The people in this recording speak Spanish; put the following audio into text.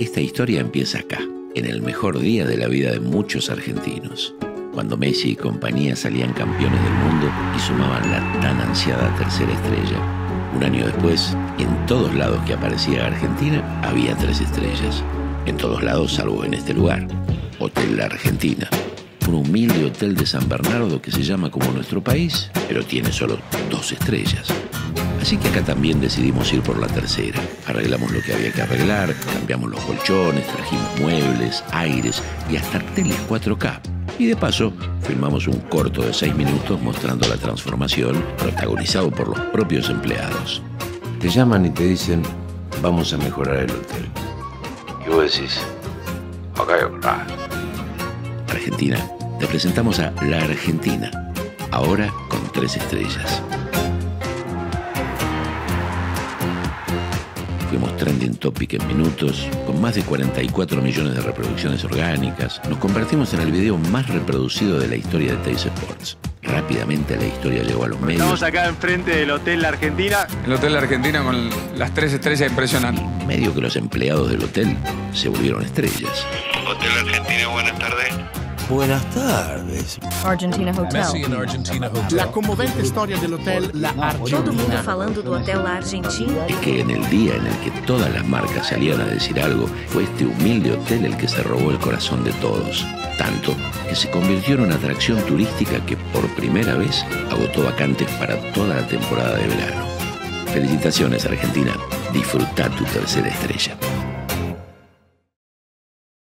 Esta historia empieza acá, en el mejor día de la vida de muchos argentinos, cuando Messi y compañía salían campeones del mundo y sumaban la tan ansiada tercera estrella. Un año después, en todos lados que aparecía Argentina, había 3 estrellas. En todos lados, salvo en este lugar, Hotel La Argentina. Un humilde hotel de San Bernardo que se llama como nuestro país, pero tiene solo 2 estrellas. Así que acá también decidimos ir por la tercera. Arreglamos lo que había que arreglar, cambiamos los colchones, trajimos muebles, aires y hasta teles 4K. Y de paso, filmamos un corto de 6 minutos mostrando la transformación, protagonizado por los propios empleados. Te llaman y te dicen, vamos a mejorar el hotel. Y vos decís, ok. Argentina, te presentamos a La Argentina, ahora con 3 estrellas. Fuimos trending topic en minutos, con más de 44 millones de reproducciones orgánicas. Nos convertimos en el video más reproducido de la historia de T-Sports. Rápidamente la historia llegó a los medios. Estamos acá enfrente del Hotel La Argentina. El Hotel La Argentina con las 3 estrellas impresionantes. Y medio que los empleados del hotel se volvieron estrellas. Hotel Argentina, buenas tardes. Buenas tardes. Argentina Hotel. Messi en Argentina Hotel. La conmovente historia del Hotel La Argentina. Todo el mundo hablando del Hotel La Argentina. Es que en el día en el que todas las marcas salían a decir algo, fue este humilde hotel el que se robó el corazón de todos. Tanto que se convirtió en una atracción turística que por primera vez agotó vacantes para toda la temporada de verano. Felicitaciones, Argentina. Disfruta tu tercera estrella.